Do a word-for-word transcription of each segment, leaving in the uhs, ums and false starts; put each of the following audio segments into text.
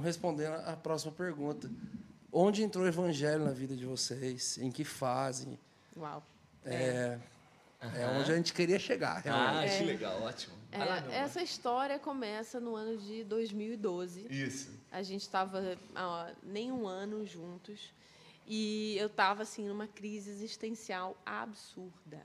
Então, respondendo à próxima pergunta, onde entrou o evangelho na vida de vocês? Em que fase? Uau. É, é. Uhum. É onde a gente queria chegar. Realmente. Ah, que legal, ótimo. É, ah, essa história começa no ano de dois mil e doze. Isso. A gente estava nem um ano juntos e eu estava assim numa crise existencial absurda,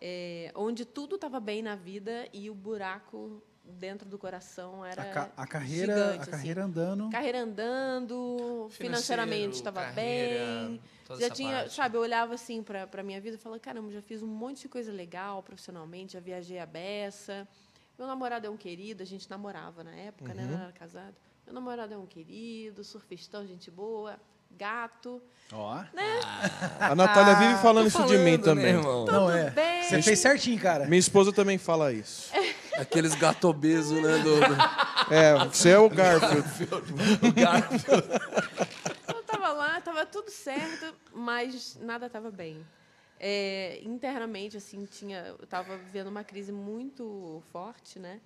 é, onde tudo estava bem na vida e o buraco dentro do coração era a ca a carreira, gigante, a carreira assim. andando, carreira andando, financeiramente estava bem. Já tinha, parte. sabe, eu olhava assim para para minha vida e falava, caramba, já fiz um monte de coisa legal profissionalmente, já viajei a beça. Meu namorado é um querido, a gente namorava na época, uhum. né, não era casado. Meu namorado é um querido, surfistão, gente boa, gato. Ó. Oh. Né? Ah, a Natália vive falando, falando isso de mim também, né, irmão? Não é. Bem. Você fez certinho, cara. Minha esposa também fala isso. É. Aqueles gato obeso, né, do, do... É, você é o Garfield. O Garfield. Eu tava lá, tava tudo certo, mas nada tava bem. É, internamente, assim, tinha, eu tava vivendo uma crise muito forte, né?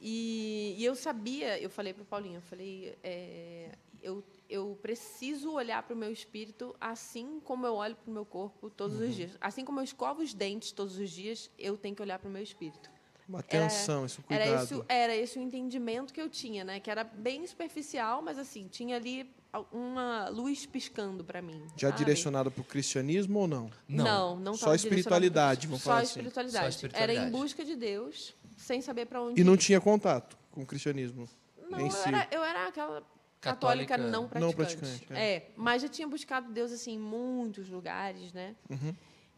E, e eu sabia, eu falei para o Paulinho, eu falei, é, eu, eu preciso olhar para o meu espírito assim como eu olho para o meu corpo todos uhum. os dias. Assim como eu escovo os dentes todos os dias, eu tenho que olhar para o meu espírito. Uma atenção, era, isso, cuidado. Era, isso, era esse o entendimento que eu tinha, né? Que era bem superficial, mas assim, tinha ali uma luz piscando para mim. Já sabe? Direcionado para o cristianismo ou não? Não, não, não só espiritualidade, vamos falar só assim. Espiritualidade. Só espiritualidade. Era em busca de Deus, sem saber para onde E ir. Não tinha contato com o cristianismo? Não, eu, si. era, eu era aquela católica, católica não praticante. Não praticante é. é, mas já tinha buscado Deus assim, em muitos lugares, né? Uhum.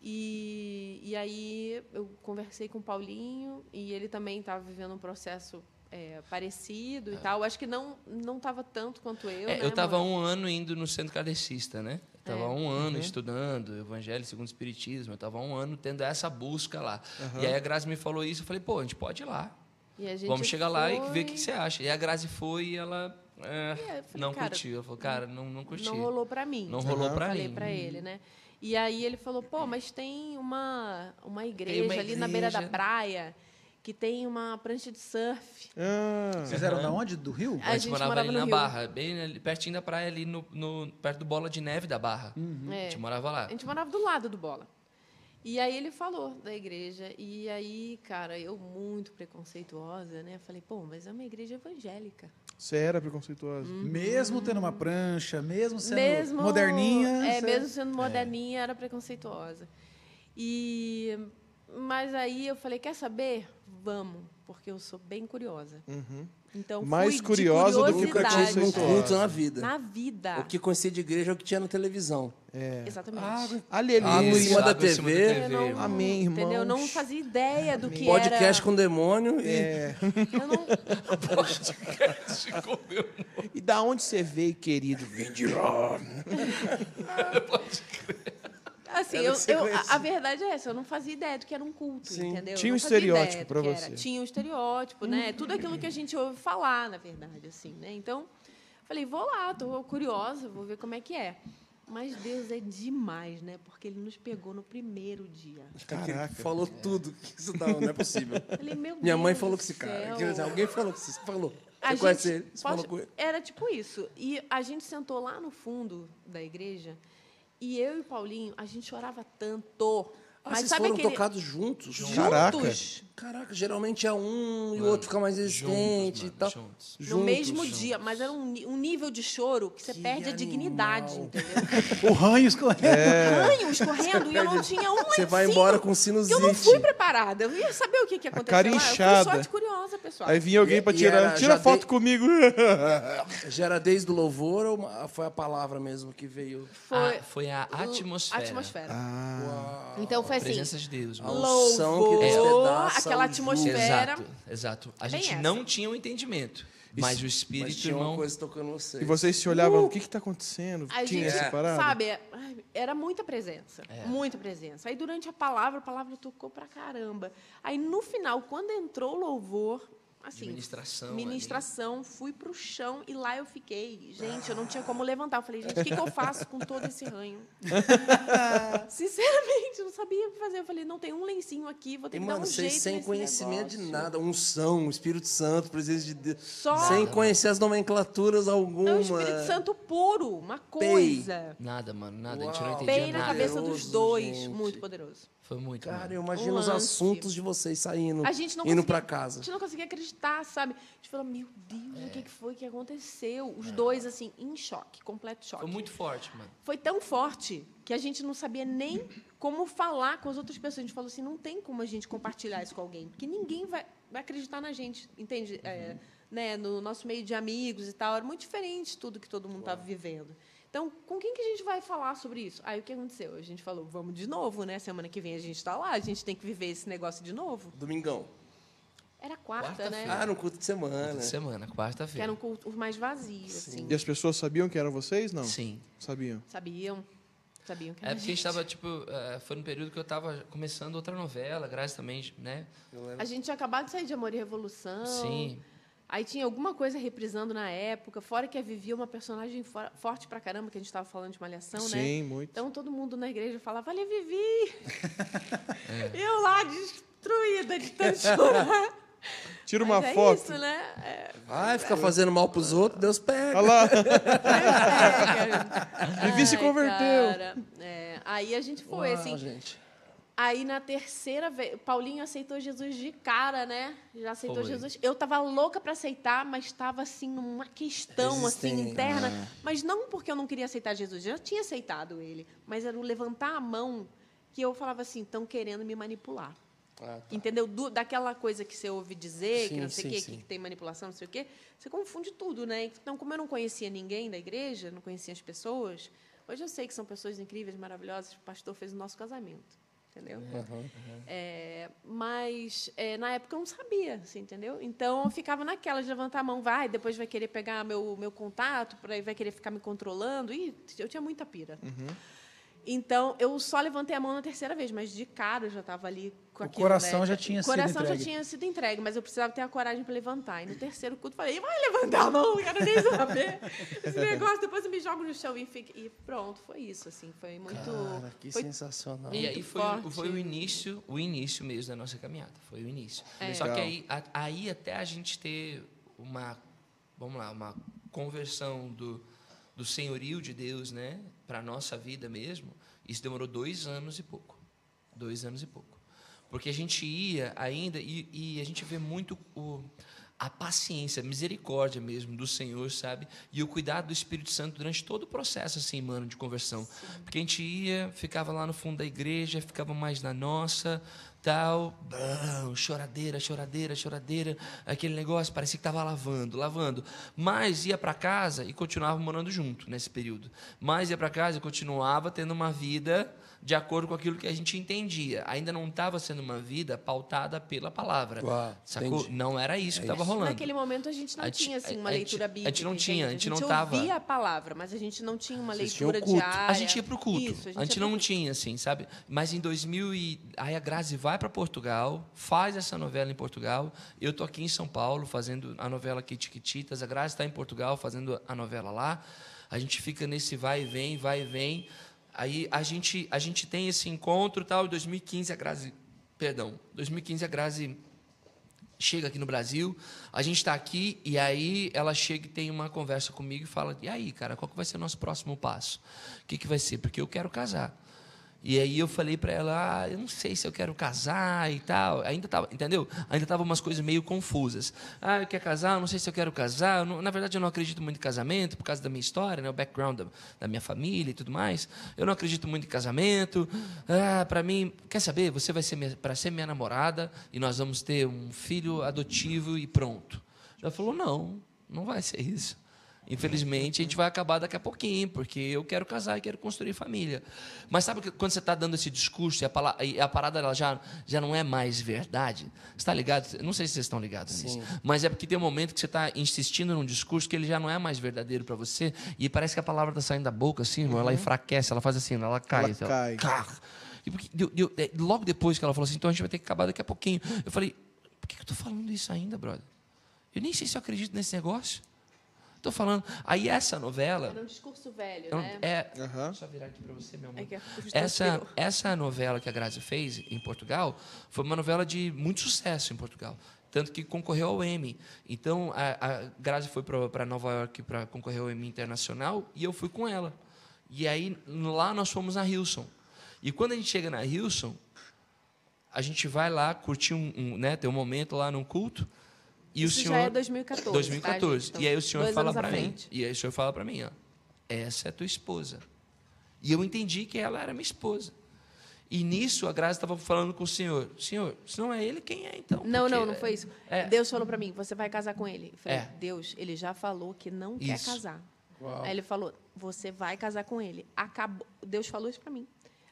E, e aí eu conversei com o Paulinho e ele também estava vivendo um processo é, parecido é. e tal. Acho que não não estava tanto quanto eu. É, né, eu estava um ano indo no Centro Kardecista, né? Estava é. um ano uhum. estudando Evangelho segundo o Espiritismo. Eu estava um ano tendo essa busca lá. Uhum. E aí a Grazi me falou isso. Eu falei, pô, a gente pode ir lá. E a gente Vamos chegar foi... lá e ver o que você acha. E a Grazi foi e ela... É, e falei, não cara, curtiu. Ela falou, cara, não, não curti. Não rolou para mim. Não rolou uhum. para mim. Falei para ele, né? E aí ele falou, pô, mas tem uma, uma igreja, tem uma igreja ali na beira da praia que tem uma prancha de surf. Ah, vocês eram da onde? Do Rio? A, a gente, gente morava, morava ali na Rio. Barra, bem ali, pertinho da praia, ali no, no, perto do Bola de Neve da Barra. Uhum. É, a gente morava lá. A gente morava do lado do Bola. E aí ele falou da igreja. E aí, cara, eu muito preconceituosa, né? Falei, pô, mas é uma igreja evangélica. Você era preconceituosa? Uhum. Mesmo tendo uma prancha, mesmo sendo mesmo, moderninha... É, você... mesmo sendo moderninha, é. era preconceituosa. E, mas aí eu falei, quer saber? Vamos, porque eu sou bem curiosa. Uhum. Então, mais curiosa do que no culto, na vida. Na vida. O que conhecia de igreja é o que tinha na televisão. É. Exatamente. Ah, ali, ali. Ah, em cima da T V. Amém, irmão. Entendeu? Eu não fazia ideia Amém. do que Podcast era. Podcast com demônio e... É. Eu não... Podcast com demônio. E da onde você veio, querido? Vim de lá. Pode crer. Assim, eu, eu, a verdade é essa, eu não fazia ideia do que era um culto, Sim. entendeu? Tinha um estereótipo para você. Tinha um estereótipo, hum. né? Tudo aquilo que a gente ouve falar, na verdade, assim, né? Então, falei, vou lá, tô curiosa, vou ver como é que é. Mas Deus é demais, né? Porque ele nos pegou no primeiro dia. Caraca. Falou tudo. Isso não, não é possível. Falei, meu Deus. Minha mãe falou com esse cara. Alguém falou com esse falou. A você conhece ele? Você falou com ele? Era tipo isso. E a gente sentou lá no fundo da igreja. E eu e o Paulinho, a gente chorava tanto. Ah, mas vocês sabe foram aquele... tocados juntos? juntos? Caraca. Caraca, geralmente é um mano, e o outro fica mais resistente juntos, e tal. Juntos. No juntos, mesmo juntos. dia, mas era um, um nível de choro que você que perde animal. a dignidade, entendeu? O ranho escorrendo. É. O ranho escorrendo e eu não tinha um Você vai embora com sinusite. Eu não fui preparada. Eu ia saber o que, que aconteceu. Cara inchada. Eu fui só curiosa, pessoal. Aí vinha alguém para tirar. Era, Tira foto de... comigo. Já era desde o louvor ou foi a palavra mesmo que veio? Foi, ah, foi a atmosfera. atmosfera. Ah. Então foi. A presença de Deus. A unção que despedaça. Aquela atmosfera. Exato, exato. A gente Bem não essa. tinha um entendimento. Mas Isso, o Espírito, mas tinha irmão... uma coisa tocando vocês. E vocês se olhavam, uh, o que está acontecendo? A tinha gente, separado? Sabe, era muita presença. É. Muita presença. Aí, durante a palavra, a palavra tocou pra caramba. Aí, no final, quando entrou o louvor, assim, ministração, ministração ali. Fui para o chão e lá eu fiquei. Gente, eu não tinha como levantar. Eu falei, gente, o que, que eu faço com todo esse ranho? Sinceramente, eu não sabia o que fazer. Eu falei, não, tem um lencinho aqui, vou ter e, que mano, dar um jeito sem conhecimento negócio. De nada, unção, Espírito Santo, presença de Deus. Só sem conhecer as nomenclaturas alguma. É um Espírito Santo puro, uma coisa. Pei. Nada, mano, nada. Uau. A gente não entendia Pei nada. Na cabeça poderoso, dos dois, gente. Muito poderoso. Foi muito. Cara, mano. Eu imagino um os assuntos de vocês saindo, a gente não indo para casa. A gente não conseguia acreditar, sabe? A gente falou, meu Deus, é. o que foi que aconteceu? Os é. dois, assim, em choque, completo choque. Foi muito forte, mano. Foi tão forte que a gente não sabia nem como falar com as outras pessoas. A gente falou assim, não tem como a gente compartilhar isso com alguém, porque ninguém vai, vai acreditar na gente, entende? Uhum. É, né, no nosso meio de amigos e tal, era muito diferente tudo que todo mundo estava vivendo. Então, com quem que a gente vai falar sobre isso? Aí, o que aconteceu? A gente falou, vamos de novo, né? Semana que vem a gente está lá, a gente tem que viver esse negócio de novo. Domingão. Era quarta, quarta né? Ah, no culto de semana. Culto de semana, quarta-feira. Que era um culto mais vazio, Sim. assim. E as pessoas sabiam que eram vocês, não? Sim. Sabiam? Sabiam. Sabiam que era É porque a gente estava, tipo, foi no período que eu estava começando outra novela, graças também, né? A gente tinha acabado de sair de Amor e Revolução. Sim. Aí tinha alguma coisa reprisando na época, fora que a Vivi é uma personagem for, forte pra caramba, que a gente estava falando de Malhação, Sim, né? Sim, muito. Então, todo mundo na igreja falava, olha, Vivi! É. Eu lá, destruída de tanto chorar. Tira uma Mas é foto. Isso, né? É. Vai ficar fazendo mal pros outros, Deus pega. Olha lá. Deus pega. Vivi se converteu. Cara. É, aí a gente foi, Uau, assim... Gente. Aí, na terceira vez, Paulinho aceitou Jesus de cara, né? Já aceitou Oi. Jesus. Eu estava louca para aceitar, mas estava, assim, numa questão assim, interna. Ah. Mas não porque eu não queria aceitar Jesus. Eu já tinha aceitado ele. Mas era o levantar a mão que eu falava assim, estão querendo me manipular. Ah, tá. Entendeu? Do, daquela coisa que você ouve dizer, sim, que não sei o quê, que tem manipulação, não sei o quê. Você confunde tudo, né? Então, como eu não conhecia ninguém da igreja, não conhecia as pessoas, hoje eu sei que são pessoas incríveis, maravilhosas. O pastor fez o nosso casamento. Entendeu? Uhum, uhum. É, mas, é, na época, eu não sabia, assim, entendeu? Então, eu ficava naquela de levantar a mão, vai, depois vai querer pegar meu, meu contato, por aí vai querer ficar me controlando. Ih, eu tinha muita pira. Uhum. Então, eu só levantei a mão na terceira vez, mas de cara eu já estava ali com aquilo. O coração né? já tinha o sido entregue. O coração já tinha sido entregue, mas eu precisava ter a coragem para levantar. E no terceiro culto, eu falei, vai levantar a mão, eu quero nem saber esse negócio, depois eu me jogo no chão e fico... E pronto, foi isso, assim, foi muito... Cara, que foi sensacional. E aí foi, foi o início, o início mesmo da nossa caminhada, foi o início. É. Só que aí, a, aí até a gente ter uma, vamos lá, uma conversão do... do senhorio de Deus, né, para a nossa vida mesmo, isso demorou dois anos e pouco. Dois anos e pouco. Porque a gente ia ainda, e, e a gente vê muito o, a paciência, a misericórdia mesmo do Senhor, sabe? E o cuidado do Espírito Santo durante todo o processo, assim, mano, de conversão. Sim. Porque a gente ia, ficava lá no fundo da igreja, ficava mais na nossa, tal, brum, choradeira, choradeira, choradeira, aquele negócio, parecia que estava lavando, lavando. Mas ia para casa e continuava morando junto nesse período. Mas ia para casa e continuava tendo uma vida de acordo com aquilo que a gente entendia. Ainda não estava sendo uma vida pautada pela palavra. Uau, sacou? Entendi. Não era isso é que estava rolando. Naquele momento a gente não a tinha assim, uma a leitura bíblica. A gente não tinha, a gente, a gente não tava. A gente ouvia a palavra, mas a gente não tinha uma Vocês leitura diária. A gente ia para o culto. Isso, a gente, a gente não culto. tinha, assim, sabe? Mas em dois mil e... Aí a Grazi vai para Portugal, faz essa novela em Portugal. Eu tô aqui em São Paulo fazendo a novela aqui, Chiquititas. A Grazi está em Portugal fazendo a novela lá. A gente fica nesse vai e vem, vai e vem. Aí a gente, a gente tem esse encontro tal. Em dois mil e quinze a Grazi, perdão, dois mil e quinze a Grazi chega aqui no Brasil. A gente está aqui e aí ela chega e tem uma conversa comigo e fala: e aí, cara, qual que vai ser o nosso próximo passo? O que que vai ser? Porque eu quero casar. E aí eu falei para ela, ah, eu não sei se eu quero casar e tal. Ainda tava, entendeu? Ainda tava umas coisas meio confusas. Ah, eu quero casar, eu não sei se eu quero casar. Eu não, na verdade, eu não acredito muito em casamento por causa da minha história, né? O background da, da minha família e tudo mais. Eu não acredito muito em casamento. Ah, para mim, quer saber? Você vai ser para ser minha namorada e nós vamos ter um filho adotivo e pronto. Ela falou, não, não vai ser isso. Infelizmente, a gente vai acabar daqui a pouquinho, porque eu quero casar e quero construir família. Mas sabe que quando você está dando esse discurso e a, pala- e a parada ela já, já não é mais verdade? Você está ligado? Não sei se vocês estão ligados Sim. nisso, mas é porque tem um momento que você está insistindo num discurso que ele já não é mais verdadeiro para você e parece que a palavra está saindo da boca, assim, uhum. ela enfraquece, ela faz assim, ela cai. Ela então, cai. Car... E porque, deu, deu, logo depois que ela falou assim, então a gente vai ter que acabar daqui a pouquinho. Eu falei, por que eu estou falando isso ainda, brother? Eu nem sei se eu acredito nesse negócio. Estou falando. Aí essa novela... Era um discurso velho, eu, né? É, uhum. Deixa eu virar aqui para você, meu amor. É essa, essa novela que a Grazi fez em Portugal foi uma novela de muito sucesso em Portugal. Tanto que concorreu ao Emmy. Então, a, a Grazi foi para Nova York para concorrer ao Emmy Internacional e eu fui com ela. E aí, lá nós fomos na Hillsong. E quando a gente chega na Hillsong, a gente vai lá curtir um, um, né, ter um momento lá num culto. E isso o senhor, já é dois mil e quatorze. dois mil e quatorze. Tá, gente, então, e aí o senhor fala para mim. E aí o senhor fala para mim, ó, essa é tua esposa. E eu entendi que ela era minha esposa. E nisso a Grazi estava falando com o senhor. Senhor, se não é ele, quem é então? Não, porque não, não foi isso. É... Deus falou para mim, você vai casar com ele. Eu falei, é. Deus, ele já falou que não isso. quer casar. Uau. Aí ele falou, você vai casar com ele. Acabou. Deus falou isso para mim.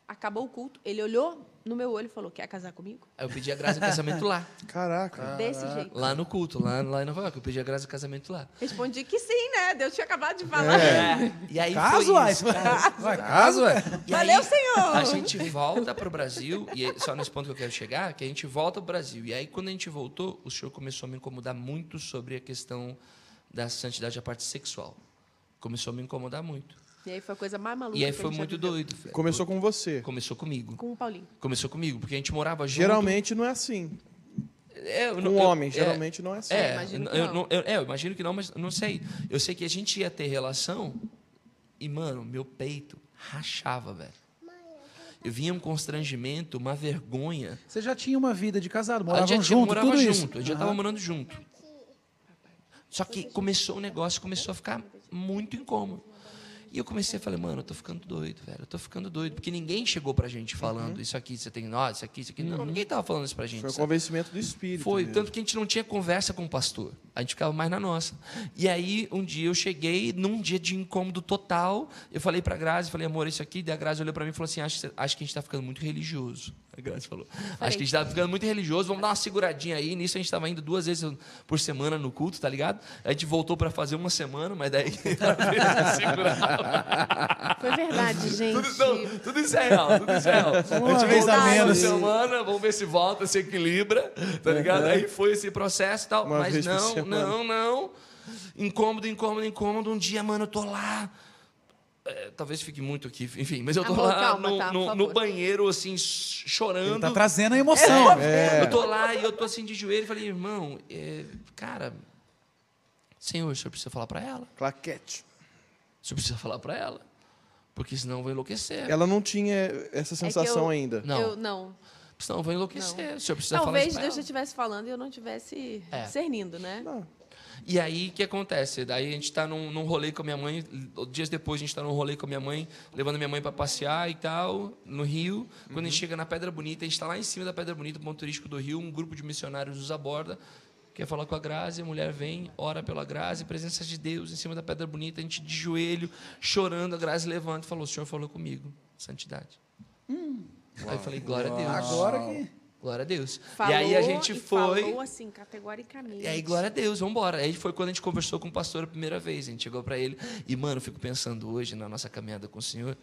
Acabou o culto, ele olhou no meu olho e falou, quer casar comigo? Eu pedi a Grazi em casamento lá. Caraca. Desse jeito. Lá no culto, lá, lá em Nova York, eu pedi a Grazi em casamento lá. Respondi que sim, né? Deus tinha acabado de falar. É. E aí caso, foi isso. Caso, ué. Caso, ué. Valeu, aí, Senhor. A gente volta para o Brasil, e só nesse ponto que eu quero chegar, que a gente volta para o Brasil. E aí, quando a gente voltou, o senhor começou a me incomodar muito sobre a questão da santidade, a parte sexual. Começou a me incomodar muito. E aí foi a coisa mais maluca. E aí foi muito doido. Começou com você. Começou comigo. Com o Paulinho. Começou comigo, porque a gente morava junto. Geralmente não é assim. É, eu, com eu, homem, eu, geralmente é, não é assim. É, eu imagino que eu, não. Eu, é, eu imagino que não, mas não sei. Eu sei que a gente ia ter relação e, mano, meu peito rachava, velho. Eu vinha um constrangimento, uma vergonha. Você já tinha uma vida de casado, moravam já junto, morava tudo junto, isso. Eu já estava ah. morando junto. Só que começou o negócio, começou a ficar muito incômodo. E eu comecei a falar, mano, eu tô ficando doido, velho. Eu tô ficando doido. Porque ninguém chegou pra gente falando uhum. isso aqui, você tem nós, isso aqui, isso aqui. Não, ninguém tava falando isso pra gente. Foi sabe? O convencimento do Espírito. Foi, mesmo. Tanto que a gente não tinha conversa com o pastor. A gente ficava mais na nossa. E aí, um dia eu cheguei, num dia de incômodo total, eu falei pra Grazi, falei, amor, isso aqui. Daí a Grazi olhou pra mim e falou assim, acho, acho que a gente tá ficando muito religioso. A Grazi falou, acho que a gente tá ficando muito religioso, vamos dar uma seguradinha aí. Nisso a gente tava indo duas vezes por semana no culto, tá ligado? A gente voltou pra fazer uma semana, mas daí... Foi verdade, gente. Tudo, não, tudo isso é real, tudo isso é real. Uma a gente fez a menos semana, vamos ver se volta, se equilibra, tá ligado? Uhum. Aí foi esse processo e tal, uma mas não, não, não. Incômodo, incômodo, incômodo. Um dia, mano, eu tô lá. É, talvez fique muito aqui, enfim, mas eu tô Amor, lá calma, no, tá, no, no banheiro, assim, chorando. Ele tá trazendo a emoção. É, é. Eu tô lá e eu tô assim de joelho e falei, irmão, é, cara, senhor, o senhor precisa falar pra ela? Claquete. Você precisa falar para ela, porque senão eu vou enlouquecer. Ela não tinha essa sensação é eu, ainda? Não. Eu, não. Senão eu vou enlouquecer. Não. O senhor precisa Talvez falar isso Deus já estivesse falando e eu não estivesse é. discernindo, né? Não. E aí, o que acontece? Daí a gente está num, num rolê com a minha mãe. Dias depois, a gente está num rolê com a minha mãe, levando a minha mãe para passear e tal, no Rio. Quando uhum. a gente chega na Pedra Bonita, a gente está lá em cima da Pedra Bonita, ponto turístico do Rio, um grupo de missionários nos aborda. Quer falar com a Grazi, a mulher vem, ora pela Grazi, presença de Deus em cima da Pedra Bonita, a gente de joelho, chorando, a Grazi levanta e falou, o senhor falou comigo, santidade. Hum. Aí eu falei, glória a Deus. Agora que... Glória a Deus. Falou, e aí a gente foi... Falou assim, categoricamente. E aí, glória a Deus, vamos embora. Aí foi quando a gente conversou com o pastor a primeira vez, a gente chegou para ele, e, mano, eu fico pensando hoje na nossa caminhada com o senhor,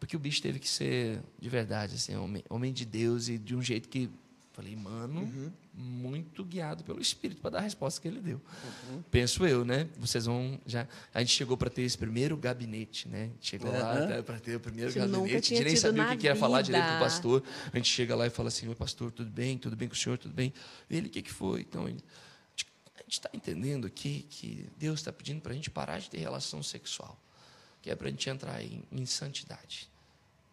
porque o bicho teve que ser, de verdade, assim, homem, homem de Deus e de um jeito que... Falei, mano, uhum. muito guiado pelo Espírito para dar a resposta que ele deu. Uhum. Penso eu, né? Vocês vão já... A gente chegou para ter esse primeiro gabinete, né? Chegou uhum. lá para ter o primeiro que gabinete. A gente nem sabia o que vida. Ia falar direito para o pastor. A gente chega lá e fala assim, oi, pastor, tudo bem? Tudo bem com o senhor? Tudo bem? Ele, o que, que foi? Então, ele, a gente está entendendo aqui que Deus está pedindo para a gente parar de ter relação sexual, que é para a gente entrar em, em santidade.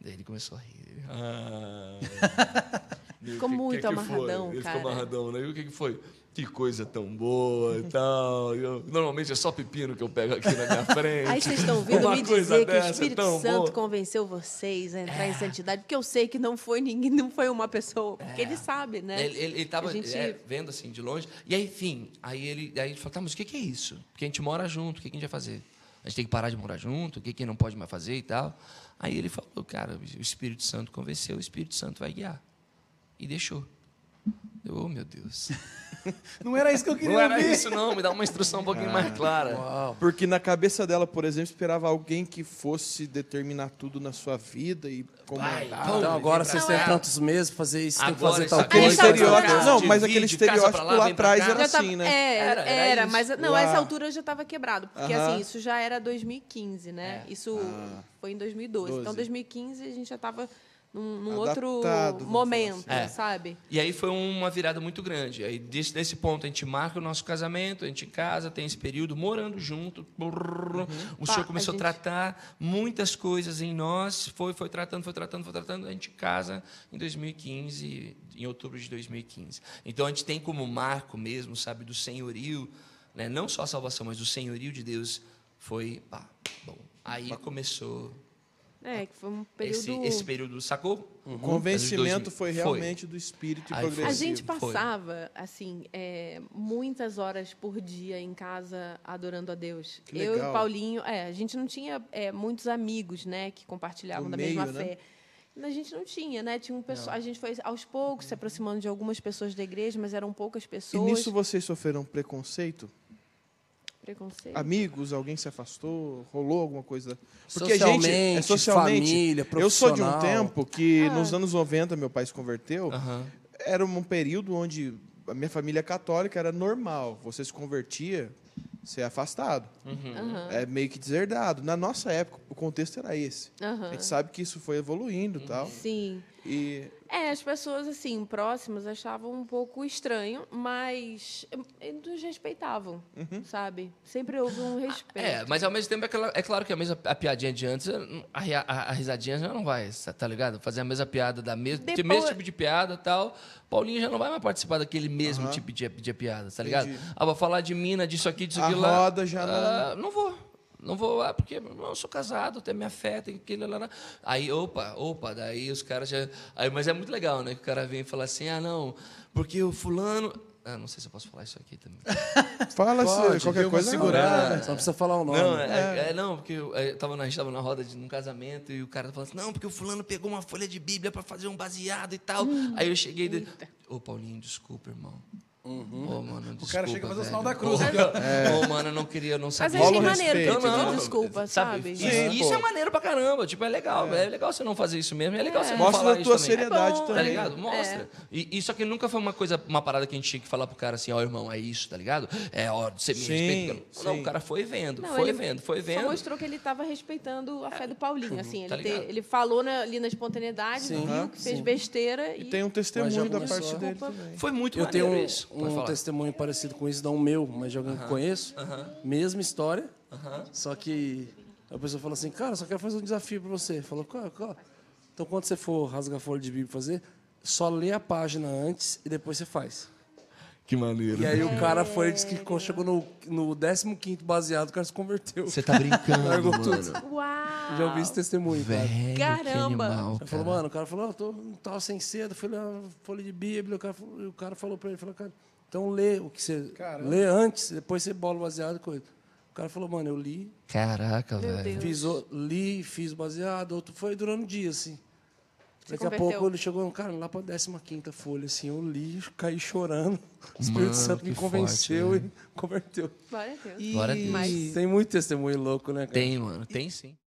Daí ele começou a rir. Ele... Ah... Ficou que, muito que amarradão, que ele cara. Ficou amarradão, né? E o que, que foi? Que coisa tão boa e tal. Eu, normalmente é só pepino que eu pego aqui na minha frente. Aí vocês estão ouvindo Uma me dizer que o Espírito é Santo boa. Convenceu vocês a entrar é. em santidade, porque eu sei que não foi ninguém, não foi uma pessoa, porque é. ele sabe, né? Ele estava gente... é, vendo assim de longe. E aí, enfim, aí ele, aí ele falou, tá, mas o que, que é isso? Porque a gente mora junto, o que, que a gente vai fazer? A gente tem que parar de morar junto, o que, que não pode mais fazer e tal. Aí ele falou, cara, o Espírito Santo convenceu, o Espírito Santo vai guiar. E deixou. Oh, meu Deus. Não era isso que eu queria ouvir. Não era isso, não. Me dá uma instrução um pouquinho ah, mais clara. Uau. Porque na cabeça dela, por exemplo, esperava alguém que fosse determinar tudo na sua vida e comandar. Vai, então, agora vocês têm tantos meses pra fazer isso, tem que fazer tal coisa. Tá não, mas aquele estereótipo lá atrás era tava, assim, né? É, era, era, era mas não, uau. Essa altura eu já estava quebrado. Porque, uh-huh. assim, isso já era dois mil e quinze, né? É. Isso ah. foi em dois mil e doze. doze. Então, dois mil e quinze, a gente já estava... num, num outro momento, assim. é. sabe? E aí foi uma virada muito grande. Aí desse, desse ponto, a gente marca o nosso casamento, a gente casa, tem esse período, morando junto. Uhum. O Pá, senhor começou a, gente... a tratar muitas coisas em nós, foi, foi tratando, foi tratando, foi tratando. A gente casa em dois mil e quinze, em outubro de dois mil e quinze. Então, a gente tem como marco mesmo, sabe, do senhorio, né? Não só a salvação, mas o senhorio de Deus foi... Pá, bom, aí Pá. começou... É, que foi um período... Esse, esse período, sacou? Uhum. O convencimento foi realmente foi. do espírito progressivo. A gente passava, foi. assim, é, muitas horas por dia em casa adorando a Deus. Que legal. Eu e o Paulinho, é, a gente não tinha é, muitos amigos, né, que compartilhavam no da meio, mesma fé. Né? A gente não tinha, né? Tinha um pessoal, não. A gente foi, aos poucos, se aproximando de algumas pessoas da igreja, mas eram poucas pessoas. E nisso vocês sofreram preconceito? Preconceito. Amigos, alguém se afastou, rolou alguma coisa? Porque socialmente, a gente, é socialmente, família, profissional. Eu sou de um tempo que, ah. nos anos noventa, meu pai se converteu. Uh-huh. Era um período onde a minha família católica era normal. Você se convertia, você é afastado. Uh-huh. Uh-huh. É meio que deserdado. Na nossa época, o contexto era esse. Uh-huh. A gente sabe que isso foi evoluindo e uh-huh. tal. Sim. E... É, as pessoas, assim, próximas achavam um pouco estranho, mas nos respeitavam, uhum. sabe? Sempre houve um respeito. É, mas ao mesmo tempo, é claro que a mesma a piadinha de antes, a, a, a risadinha já não vai, tá ligado? Fazer a mesma piada, da mesma, Depois... mesmo tipo de piada e tal. Paulinho já não vai mais participar daquele mesmo uhum. tipo de, de piada, tá ligado? Entendi. Ah, vou falar de mina, disso aqui, disso aqui lá. A roda já ah, não... Não vou. Não vou lá, porque eu sou casado, tem minha fé, tem aquilo lá. Aí, opa, opa, daí os caras já... Aí, mas é muito legal, né? Que o cara vem e fala assim, ah, não, porque o fulano... Ah, não sei se eu posso falar isso aqui também. Fala, Pode, se qualquer coisa segurar. Não, é, só não precisa falar o nome. Não, é, é. É, não porque eu, eu tava, a gente estava na roda de um casamento e o cara falando assim, não, porque o fulano pegou uma folha de Bíblia para fazer um baseado e tal. Hum, Aí eu cheguei e... Ô, Paulinho, desculpa, irmão. Uhum. Oh, mano, desculpa, o cara chega a fazer o sinal da cruz. É. Oh, mano, eu não queria, eu não sabia. Mas é maneiro que eu te digo desculpa, sabe? Sim, isso pô. é maneiro pra caramba. Tipo, é legal. É, é legal você não fazer isso mesmo. É legal é. você não Mostra falar isso Mostra a tua seriedade também. também. Tá ligado? Mostra. É. E, e só que nunca foi uma coisa, uma parada que a gente tinha que falar pro cara assim, ó, oh, irmão, é isso, tá ligado? É, ó, você me sim, respeita. Sim. Não, o cara foi vendo, não, foi vendo, foi vendo. Só mostrou que ele tava respeitando a fé do Paulinho, assim. Tá ele, te, ele falou na, ali na espontaneidade, sim, viu que fez besteira. E tem um testemunho da parte dele. Foi muito maneiro isso. Um testemunho parecido com isso, não o meu, mas de alguém uh-huh. que conheço. Uh-huh. Mesma história, uh-huh. só que a pessoa fala assim, cara, só quero fazer um desafio para você. Falou, cara, cara, então quando você for rasgar folha de Bíblia fazer, só lê a página antes e depois você faz. Que maneiro. E aí é. o cara foi, disse que quando chegou no, no décimo quinto baseado, o cara se converteu. Você tá brincando, largou mano. Tudo. Uau. Já ouvi esse testemunho. Velho, cara. Caramba. Animal, cara. Falou, mano, o cara falou, oh, tô tal sem cedo, fui ler a folha de Bíblia, o cara, falou, o cara falou pra ele, falou, cara, então lê o que você Caramba. lê antes, depois você bola o baseado e coisa. O cara falou, mano, eu li. Caraca, velho. Fiz, li, fiz baseado, outro, foi durante o dia, assim. Você Daqui converteu. a pouco ele chegou, cara, lá para a décima quinta folha, assim, eu li, caí chorando. O Espírito Mano, Santo me convenceu forte, e né? converteu. Glória a Deus. E... Glória a Deus. Mas... Tem muito testemunho louco, né, cara? Tem, mano, tem sim.